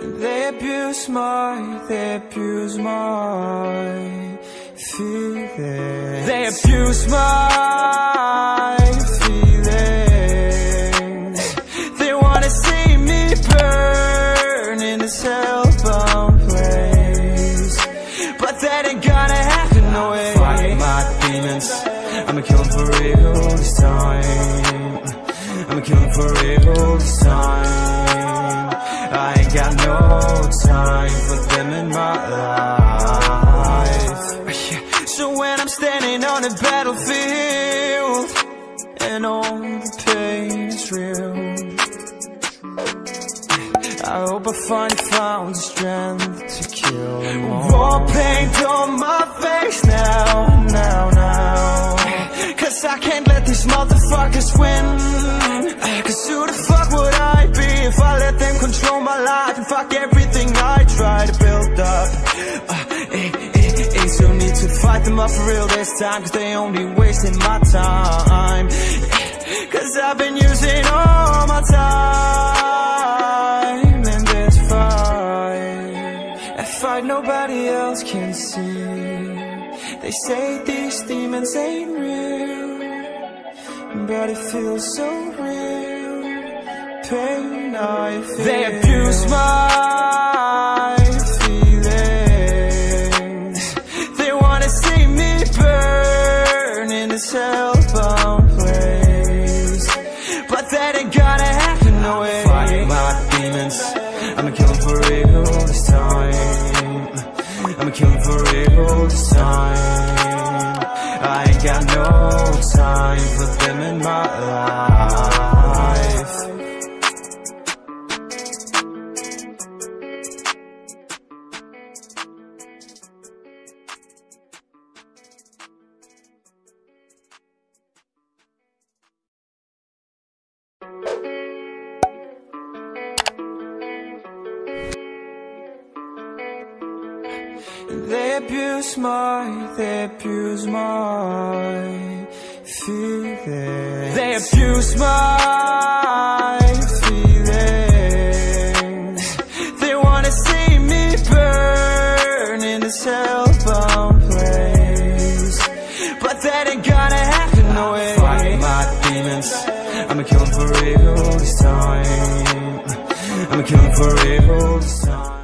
They abuse my feelings. They abuse my feelings. They wanna see me burn in this hellbound place, but that ain't gonna happen, no way. I'm fighting my demons, I'ma kill 'em for real this time. I'ma kill 'em for real this time. I ain't got no time for them in my life. So when I'm standing on a battlefield and all the pain is real, I hope I finally found the strength to kill them all. War paint on my face now, now, now, 'cause I can't let these motherfuckers win. 'Cause who the fuck would I be if I let them control my life and fuck everything I try to build up? Ain't no need to fight them up for real this time, 'cause they only wasting my time. 'Cause I've been using all my time in this fight, a fight nobody else can see. They say these demons ain't real, but it feels so real. Pain I feel. They abuse my feelings. They wanna see me burn in this hellbound place, but that ain't gonna happen, no way. I'm fighting my demons, I'ma kill 'em for real this time. I'ma kill 'em for real this time. I ain't got no time for them in my life. They abuse my feelings. They abuse my feelings. They wanna see me burn in this hellbound place, but that ain't gonna happen, no way. I'm fighting my demons, I'ma kill 'em for real this time. I'ma kill 'em for real this time.